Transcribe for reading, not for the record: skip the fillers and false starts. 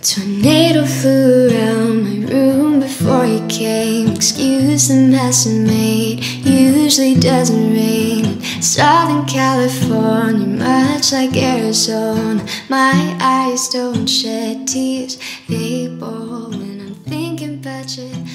Tornado flew around my room before you came. Excuse the mess I made, usually doesn't rain. Southern California, much like Arizona, my eyes don't shed tears, they boil when I'm thinking about you.